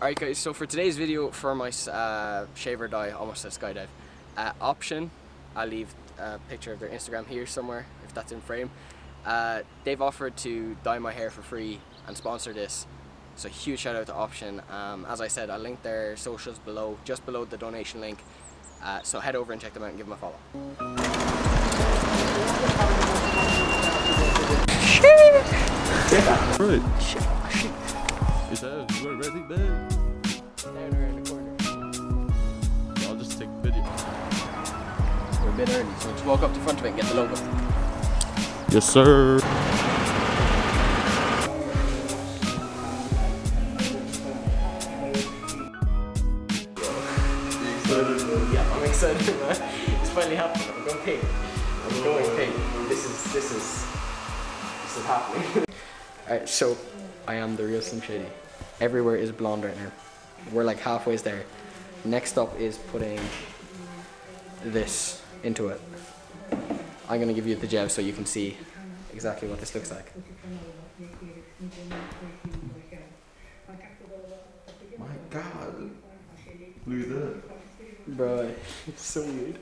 Alright guys, so for today's video for my shave or die, almost a skydive, Option, I'll leave a picture of their Instagram here somewhere if that's in frame. They've offered to dye my hair for free and sponsor this, so huge shout out to Option. As I said, I'll link their socials below, just below the donation link, so head over and check them out and give them a follow. Right. We're ready, man. Down around the corner. I'll just take video. We're a bit early, so just walk up to front of it and get the logo. Yes, sir. Yeah, I'm excited, man. It's finally happening. I'm going pink. I'm going pink. This is happening. Alright, so I am the real Slim Shady. Everywhere is blonde right now. We're like halfway there. Next up is putting this into it. I'm gonna give you the Jev so you can see exactly what this looks like. My God. Look at that. Bro, it's so weird.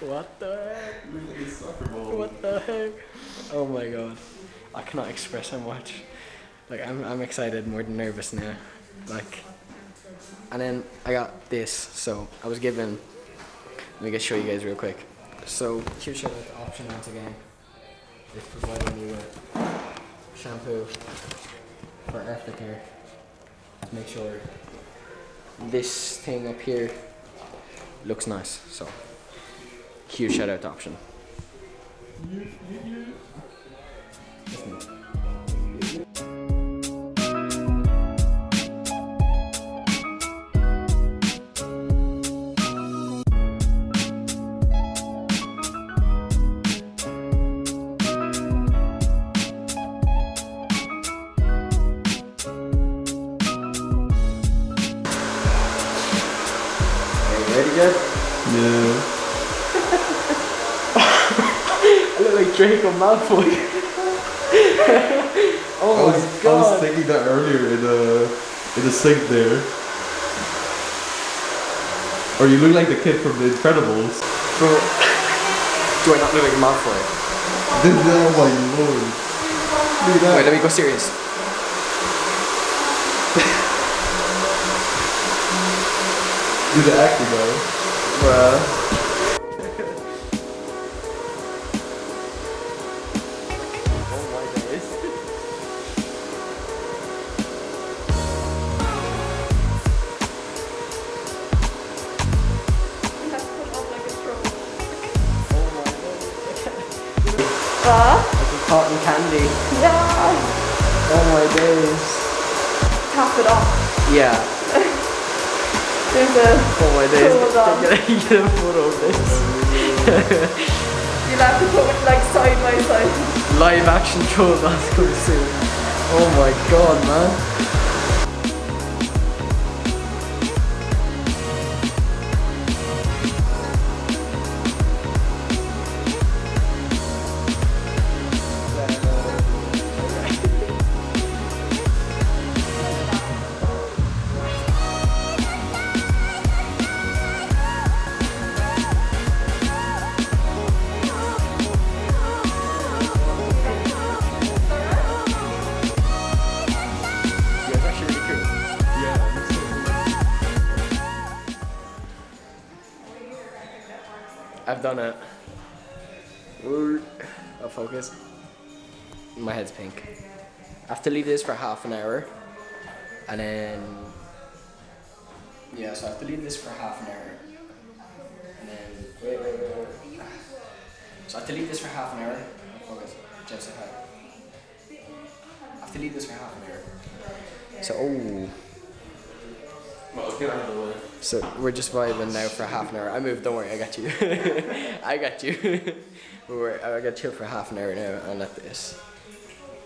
What the heck? Look at this soccer ball. What the heck? Oh my God. I cannot express how much. Like I'm excited more than nervous now. Like, and then I got this. So I was given. Let me just show you guys real quick. So huge shout out to Option once again. They've provided me with shampoo for aftercare to make sure this thing up here looks nice. So huge shout out to Option. Ready, Jeff? Yeah. I look like Draco Malfoy. Oh my God. I was thinking that earlier in the sink there. Or you look like the kid from The Incredibles. Bro, do I not look like Malfoy? Oh my Lord. Look at that. Wait, let me go serious. Do the acting though. Bruh. Oh my days. You have to put on like a throw. Oh my days. Like a cotton candy. No! Oh my days. Tap it off. Yeah. There's a oh my days. Can I get a photo of this? You'll have to put it like side by side. Live action troll, that's coming soon. Oh my God, man. I've done it. I'll focus. My head's pink. I have to leave this for half an hour. And then... Yeah, so I have to leave this for half an hour. And then... Wait. So I have to leave this for half an hour. I'll focus. Just a head. I have to leave this for half an hour. So, oh. Well, get out of the way. So we're just vibing now for half an hour. I moved, don't worry, I got you. I got you. I got chill for half an hour now and let this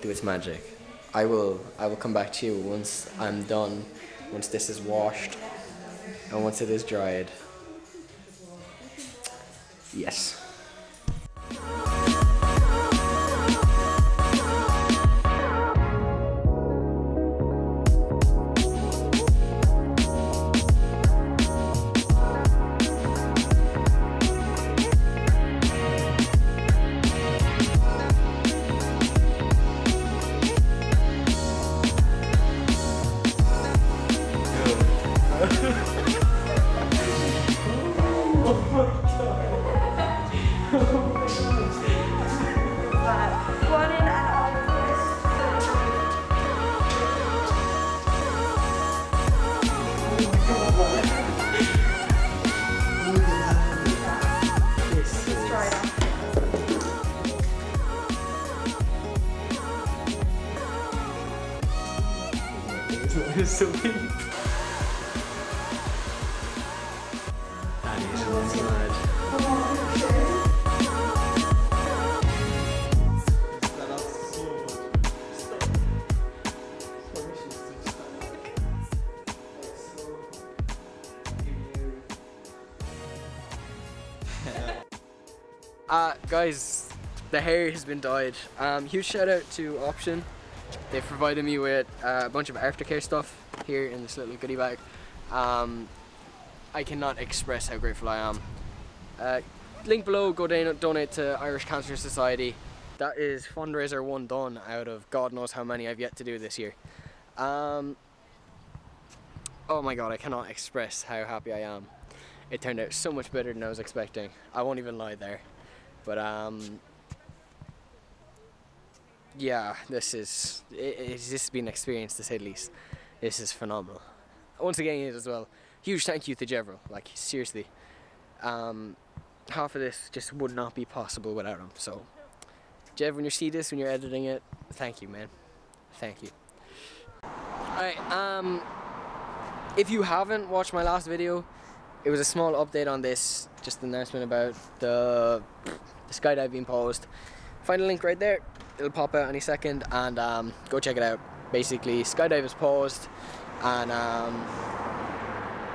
do its magic. I will come back to you once I'm done, once this is washed and once it is dried. Yes. smell is so good. That is so much. Guys, the hair has been dyed. Huge shout out to Option. They've provided me with a bunch of aftercare stuff here in this little goodie bag. I cannot express how grateful I am. Link below, go donate to Irish Cancer Society. That is fundraiser one done out of God knows how many I've yet to do this year. Oh my god, I cannot express how happy I am. It turned out so much better than I was expecting. I won't even lie there. But yeah, this has been an experience to say the least. This is phenomenal. Once again, as well, huge thank you to Jevro. Like, seriously, half of this just would not be possible without him. So, Jev, when you see this, when you're editing it, thank you, man. Thank you. Alright, if you haven't watched my last video, it was a small update on this, just an announcement about the skydive being paused. Find the link right there. It'll pop out any second, and go check it out. Basically, skydive is paused, and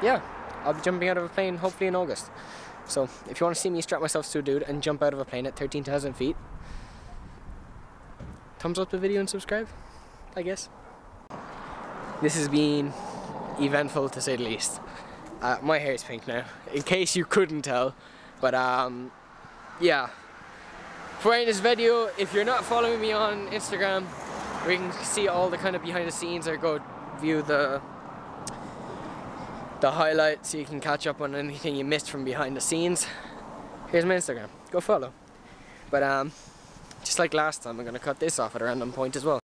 yeah, I'll be jumping out of a plane hopefully in August. So if you want to see me strap myself to a dude and jump out of a plane at 13,000 feet, thumbs up the video and subscribe, I guess. This has been eventful to say the least. My hair is pink now, in case you couldn't tell, but yeah. For in this video, if you're not following me on Instagram, we can see all the kind of behind the scenes, or go view the highlights so you can catch up on anything you missed from behind the scenes. Here's my Instagram, go follow. But just like last time, I'm gonna cut this off at a random point as well.